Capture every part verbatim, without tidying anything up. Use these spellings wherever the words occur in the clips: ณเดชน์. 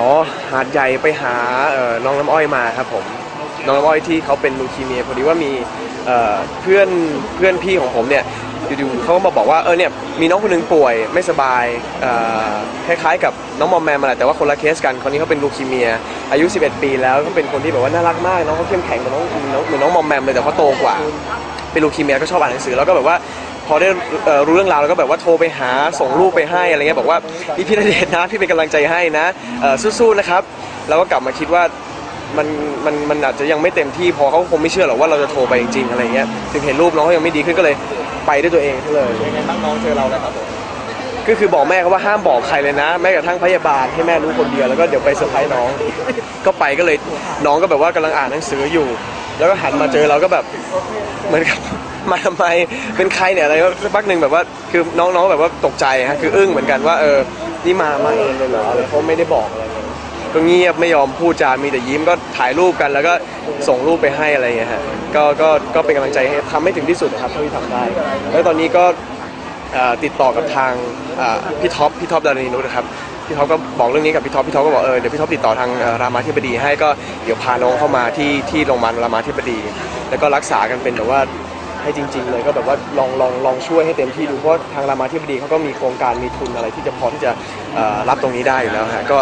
อ๋อหาดใหญ่ไปหาน้องน้ำอ้อยมาครับผมน้องน้ำอ้อยที่เขาเป็นลูคีเมียพอดีว่ามีเพื่อนเพื่อนพี่ของผมเนี่ยอยู่ๆเขาก็มาบอกว่าเออเนี่ยมีน้องคนนึงป่วยไม่สบายคล้ายๆกับน้องมอมแมมมาแหละแต่ว่าคนละเคสกันคนนี้เขาเป็นลูคีเมียอายุสิบเอ็ดปีแล้วก็เป็นคนที่แบบว่าน่ารักมากน้องเขาเข้มแข็งกว่าน้องเหมือนน้องมอมแมมเลยแต่เขาโตกว่าเป็นลูคีเมียก็ชอบอ่านหนังสือแล้วก็แบบว่าพอได้รู้เรื่องราวแล้วก็แบบว่าโทรไปหาส่งรูปไปให้อะไรเงี้ยบอกว่านี่พี่ณเดชน์นะพี่เป็นกำลังใจให้นะสู้ๆนะครับแล้วก็กลับมาคิดว่ามันมันมันอาจจะยังไม่เต็มที่พอเขาคงไม่เชื่อหรอกว่าเราจะโทรไปจริงๆอะไรเงี้ยถึงเห็นรูปน้องเขายังไม่ดีขึ้นก็เลยไปด้วยตัวเองเลยยังไงบ้างน้องเจอเราแล้วครับก็คือบอกแม่เขาว่าห้ามบอกใครเลยนะแม้กระทั่งพยาบาลให้แม่รู้คนเดียวแล้วก็เดี๋ยวไปเซอร์ไพรส์น้องก็ไปก็เลยน้องก็แบบว่ากำลังอ่านหนังสืออยู่แล้วก็หันมาเจอเราก็แบบเหมือนกับมาทำไมเป็นใครเนี่ยอะไรสักพักหนึ่งแบบว่าคือน้องๆแบบว่าตกใจฮะคืออึ้งเหมือนกันว่าเออนี่มามาเองเลยเหรออะไรเขาไม่ได้บอกอะไรก็เงียบไม่ยอมพูดจามีแต่ยิ้มก็ถ่ายรูปกันแล้วก็ส่งรูปไปให้อะไรอย่างเงี้ยฮะก็ก็ก็เป็นกำลังใจให้ทำให้ถึงที่สุดครับเท่าที่ทำได้แล้วตอนนี้ก็ติดต่อกับทางพี่ท็อปพี่ท็อปดารินุชนะครับพี่ท็อปก็บอกเรื่องนี้กับพี่ท็อปพี่ท็อปก็บอกเออเดี๋ยวพี่ท็อปติดต่อทางรามาธิบดีให้ก็เดี๋ยวพาน้องเข้ามาที่ที่โรงพยาบาลรามาธิบดีแล้วก็รักษากันเป็นแบบว่าให้จริงๆเลยก็แบบว่าลองลองลองช่วยให้เต็มที่ดูเพราะทางรามาธิบดีเขาก็มีโครงการมีทุนอะไรที่จะพอที่จะรับตรงนี้ได้อยู่แล้วฮะก็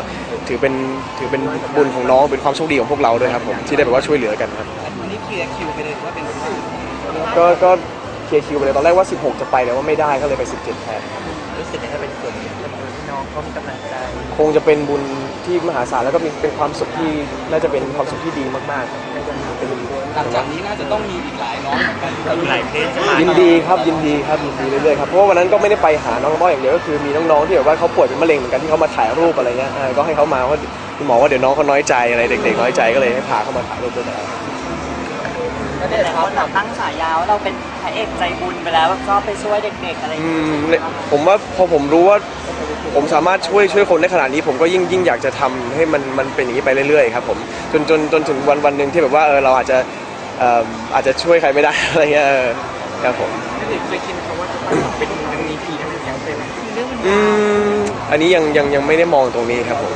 ถือเป็นถือเป็นบุญของน้องเป็นความโชคดีของพวกเราด้วยครับผมที่ได้แบบว่าช่วยเหลือกันครับวันนี้เคลียร์คิวไปเลยว่าเป็นก็ก็เคลียร์คิวไปเลยตอนแรกว่าสิบหกจะไปแต่ว่าไม่ได้ก็เลยไปสิบเจ็ดแทนรู้สึกยังไงเป็นส่วนหนึ่งที่น้องเขามีกำลังใจคงจะเป็นบุญที่มหาศาลแล้วก็เป็นความสุขที่น่าจะเป็นความสุขที่ดีมากๆเป็นหลังจากนี้น่าจะต้องมีอีกหลายน้องอีกหลายเพจยินดีครับยินดีครับยินดีเรื่อยๆครับเพราะว่าวันนั้นก็ไม่ได้ไปหาน้องน้อยอย่างเดียวก็คือมีน้องๆที่แบบว่าเขาป่วยเป็นมะเร็งเหมือนกันที่เขามาถ่ายรูปอะไรเงี้ยก็ให้เขามาว่าหมอว่าเดี๋ยวน้องเขาน้อยใจอะไรเด็กๆน้อยใจก็เลยให้พาเขามาถ่ายรูปด้วยกันก็เด็กเขาตั้งฉายาว่าเราเป็นพระเอกใจบุญไปแล้วชอบไปช่วยเด็กๆอะไรอย่างเงี้ยผมว่าพอผมรู้ว่าผมสามารถช่วยช่วยคนได้ขนาดนี้ผมก็ยิ่งยิ่งอยากจะทำให้มันมันเป็นอย่างนี้ไปเรื่อยๆครับผมจนจนจนถึงวันวันหนึ่งที่แบบว่าเออเราอาจจะเอ่ออาจจะช่วยใครไม่ได้อะไรเงี้ยครับผมเคยคิดไหมว่าจะเป็นมีพีอะไรอย่างเงี้ยเป็นเรื่องอันนี้ยังยังยังไม่ได้มองตรงนี้ครับผม